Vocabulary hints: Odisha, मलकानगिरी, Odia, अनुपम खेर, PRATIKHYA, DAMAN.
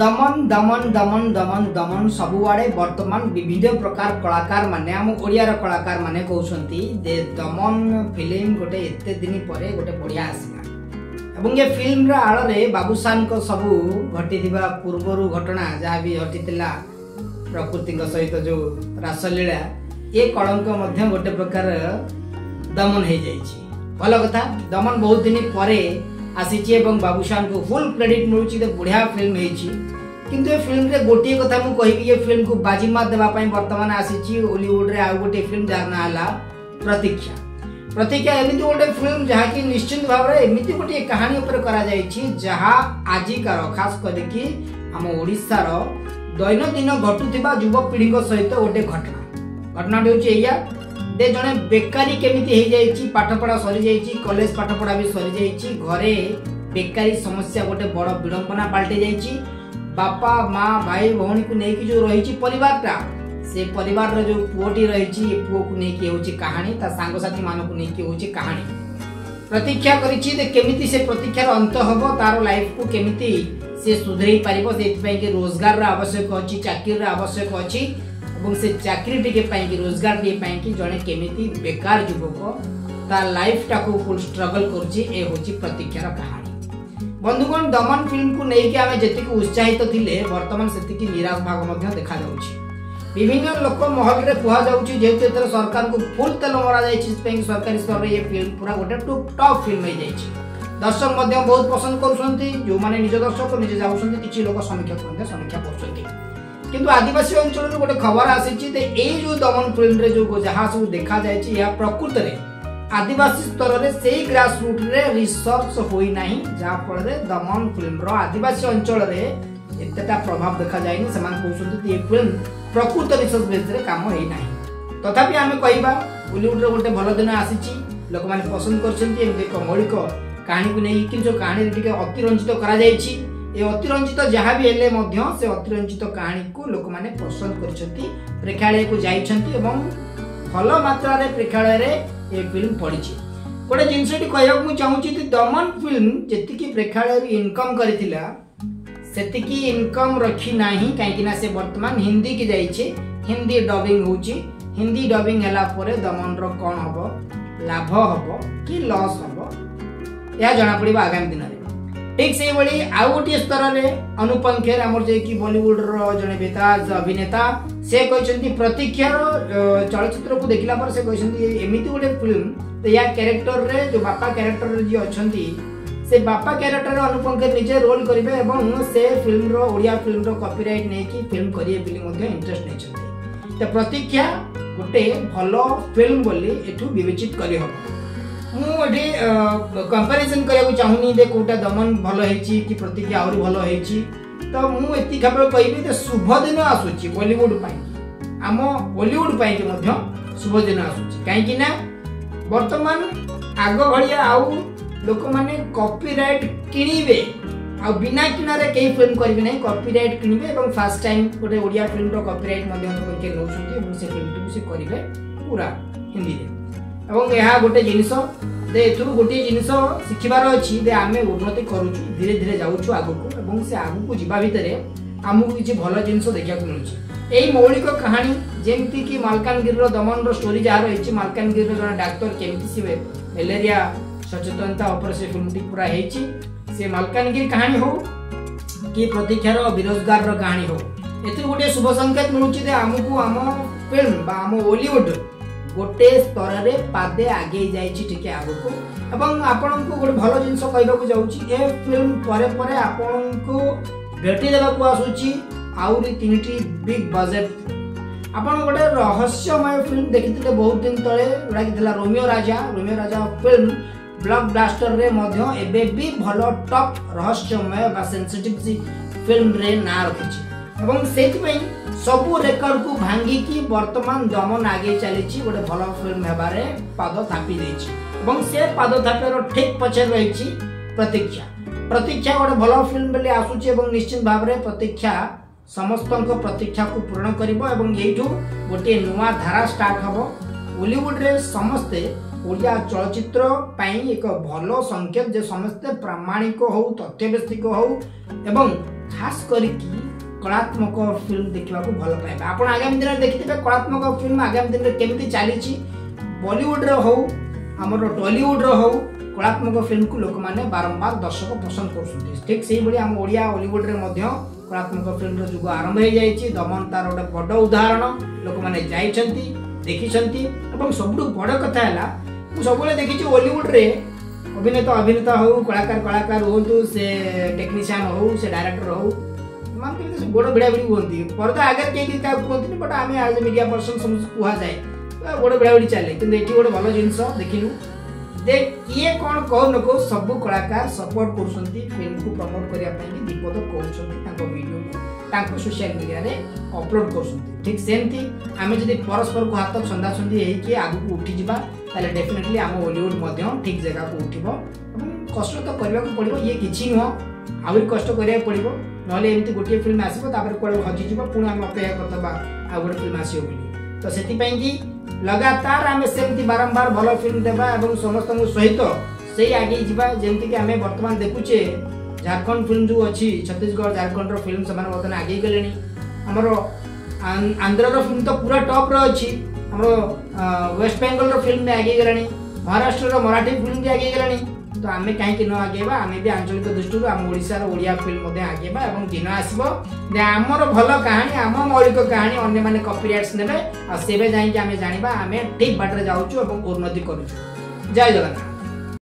दमन दमन दमन दमन दमन सबुआड़े बर्तमान विभिन्न प्रकार कलाकार माने आम ओडिया कलाकार माने कहउछंती जे दमन फिल्म गोटे एते दिन परे गोटे बढ़िया आसीला एवं ये फिल्म आड़ में बाबूसान को सबू घटी पूर्वर घटना जहाँ भी घटी प्रकृति सहित जो रासलीला ये कलंक गोटे प्रकार दमन हो जाए भल कथा दमन बहुत दिन पर आसी बाबूसान को फुल क्रेडिट मिलूँ बढ़िया फिल्म किंतु ये फिल्म रे गोटे कथा मुझे ये फिल्म को बाजीमात देवाई बर्तमान आसी हॉलीवुड रे आउ गोटे फिल्म जार ना है प्रतीक्षा। प्रतीक्षा एमती गोटे फिल्म जहाँकि निश्चित भाव में एमती गोटे कहानी उपर करा जहा आजिकार खास करके आम ओडार दैनंदिन घटुवा युवपीढ़ी सहित गोटे घटना घटनाटी हूँ या दे जड़े बेकारी केमी हो पाठपढ़ा सरी जा कॉलेज पाठपढ़ा भी सरी जा घरे बेकारी समस्या गोटे बड़ विडंबना पाल्टे जाइए बापा माँ भाई भौणी को लेकिन जो रही परिवारटा से परिवार जो पुओटी रही पुओ को लेकिन हूँ कहानी सांगसाथी मानक लेकिन हूँ कहानी प्रतीक्षा करमी से प्रतीक्षार अंत हम तार लाइफ को केमी से सुधरई पार से रोजगार आवश्यक अच्छी चाकरी आवश्यक अच्छी और से चाकरी टी रोजगार टी जड़े केमी बेकार युवक तार लाइफ टाक फुल स्ट्रगल कर प्रतीक्षार कहानी। बंधुगण दमन फिल्म को लेकिन आम जी उत्साहित थे बर्तमान से निराश भाग देखा जाऊँगी विभिन्न लोक महल में कहुचे जेहेतु एथर सरकार को फुल तेल मरा जाए सरकारी स्तर में ये फिल्म पूरा गोटे टॉप फिल्म दर्शक बहुत पसंद कर जो मैंने निज दर्शक निज जाऊँच किसी लोक समीक्षा कर किंतु आदिवासी अंचल में गोटे खबर आसी जो दमन फिल्म रे जो जहाँ सब देखा जाए प्रकृत में आदिवासी स्तर में से ग्रास रूट रे रिसर्च होना जहाँफल दमन फिल्म आदिवासी अंचल एतटा प्रभाव देखा जाए से कहते ये फिल्म प्रकृत रिसर्च बेस रे काम होना तथापि आम कह बॉलीवुड गोटे भल दिन आसी लोक मैंने पसंद कर मौलिक कहानी को नहीं कि जो कहानी टे अतिरंजित करतिरंजित जहाँ भी हेल्ले से अतिरंजित कहानी को लोक मैंने पसंद कर प्रेक्षालय को जाइए भल मात्रा प्रेक्षालय ये फिल्म पड़ी गोटे जिनसटी कहवाक चाहूँगी दमन फिल्म जी प्रेक्षालय इनकम कर सेतिकी इनकम रखी ना कहीं से बर्तमान हिंदी की जाइए हिंदी डबिंग होची हिंदी डबिंग है दमन कौन हम लाभ हम कि लॉस हम यह जना पड़ा आगामी दिन में ठीक से आउ गोटे स्तर में अनुपम खेर आमर जे कि बॉलीवुड जड़े बेताज अभिनेता से कहते प्रतीक्षार चलचित्र को देखला पर से कहते एमती गोटे फिल्म तो या क्यारेक्टर रे जो बापा क्यारेक्टर जी अच्छा से बापा क्यारेक्टर अनुपम खेर निजे रोल करेंगे और से फिल्म ओडिया फिल्म कॉपीराइट नहीं फिल्म करेंगे बोली इंटरेस्ट नहीं तो प्रतीक्षा गोटे भल फिल्म बोली एठू विवेचित करी हम मुझे कंपेरिजन करने को चाहूनी दे कोटा दमन भल होती कि प्रतीक्षा आहरी भल होती तो मुझे केवल कहबी शुभ दिन आसूची बॉलीवुड आम हॉलीवुड शुभ दिन आसूची कहीं बर्तमान आग भाया आउ लोक मैंने कॉपीराइट किणवे बिना किणारे कई फिल्म करेंगे ना कॉपीराइट किणवे और फास्ट टाइम गोटे ओडिया फिल्म कॉपीराइट किए नौकर से फिल्म टी करेंगे पूरा हिंदी में यह गोटे जिनस गोटे जिनस शिखबार अच्छी आम उन्नति करुचु धीरे धीरे जाऊँ आगू से आगू को जावा भितर आमको किसी भल जिनस देखा मिलूँ यही मौलिक कहानी जमती कि मलकानगिरी दमन स्टोरी जहाँ रही मलकानगिरी जन डाक्तर केमती से मलेरिया सचेतनता उपर से फिल्म टी पूरा से मलकानगिरी कहानी हो कि प्रतीक्षार बेरोजगार कहानी हो एथि गोटे शुभ संकेत मिलूँ आमको आम फिल्म आम हॉलीवुड गोटे स्तर में पादे आगे जाए आगक एवं आपण को गोटे भल जिनस कहवाक जाऊँगी ए फिल्म पर आपण को भेटी देवाक आसूची आउरी तीन टी बिग बजेट आपन गोटे रहस्यमय फिल्म देखी बहुत दिन तले जोटा कि Romeo Raja film block blaster रे एबे भी भल टॉप रहस्यमय सेंसिटिव फिल्म रे ना रखी एवं से सबू रेकर्ड को भांगिकी बर्तमान दमन आगे चली गोटे भल फिल्म हेबारे पाद थापी एवं से पाद थापार ठीक पछे रही प्रतीक्षा। प्रतीक्षा गोटे भल फिल्म बोली आसूची और निश्चित भाव में प्रतीक्षा समस्त प्रतीक्षा को पूर्ण करूँ गोटे नुआ धारा स्टार्ट हम हॉलीवुड रे समस्ते ओडिया चलचित्र एक भल संकेत जे समस्ते प्रामाणिक हो तथ्यभित्तिक हो खास करके कलात्मक फिल्म देखा भल पाए। आप आगामी दिन में देखिए कलात्मक फिल्म आगामी दिन में केमती चली बॉलीवुड रो आम टॉलीवुड रो कलात्मक फिल्म को लोक मैंने बारंबार दर्शक पसंद कर। ठीक से आम ओडिया हॉलीवुड में कलात्मक फिल्म युग आरंभ हो जाए। दमन तार गोटे बड़ उदाहरण लोक मैंने देखी सब बड़ कथा है। मुझे सब देखी हॉलीवुड में अभिनेता अभिनेता हो कलाकार हूँ से टेक्नीशियन हो से डायरेक्टर हो मानते गोड़ भिड़ा भिड़ी हुए पर्दा आगे कहीं कहते बट आम आज मीडिया पर्सन समझ कहुए गोड़ भिड़ा भिड़ी चले कि गोटे भल जिनस देखिलु दे किए कौन कहू न कहू सब कलाकार सपोर्ट कर फिल्म को प्रमोट करने दीपद कहूँ सोशल मीडिया रे अपलोड कर। ठीक सेमती आम जब परस्पर को हाथ छंदा छंदी होगी आगू उठी जावा ताले डेफिनेटली आम हॉलीवुड ठीक जगह को उठब और कष्ट तो करने को पड़ो ये कि नुह आहरी कष्ट पड़ो नहले एमती गोटे फिल्म आसो कल हजिज पुणी आम अपेक्षा करदे आ गए फिल्म आसो बोली तो से लगातार आम सेमती बारंबार भल फिल्म देवा और समस्त सहित से आगे जावा जमीक आम बर्तमान देखुचे झारखंड फिल्म जो अच्छी छत्तीसगढ़ झारखंड फिल्म से बर्तमान आगे गले आमर आंध्रर फिल्म तो पूरा टॉप अच्छी आम वेस्ट बेंगल फिल्म भी आगे गलानी महाराष्ट्र मराठी फिल्म भी आगे गलानी तो आम कहीं न आगेवा आम भी आंचलिक दृष्टि आम ओडिशा ओडिया फिल्म आगेवा और दिन आसब आमर भल कहानी आम मौलिक कहानी अन्य माने कॉपीराइट्स ने सेबे जाए आम जाना आम ठीक बाटे जाऊँ और उन्नति करुँ। जय जगन्नाथ।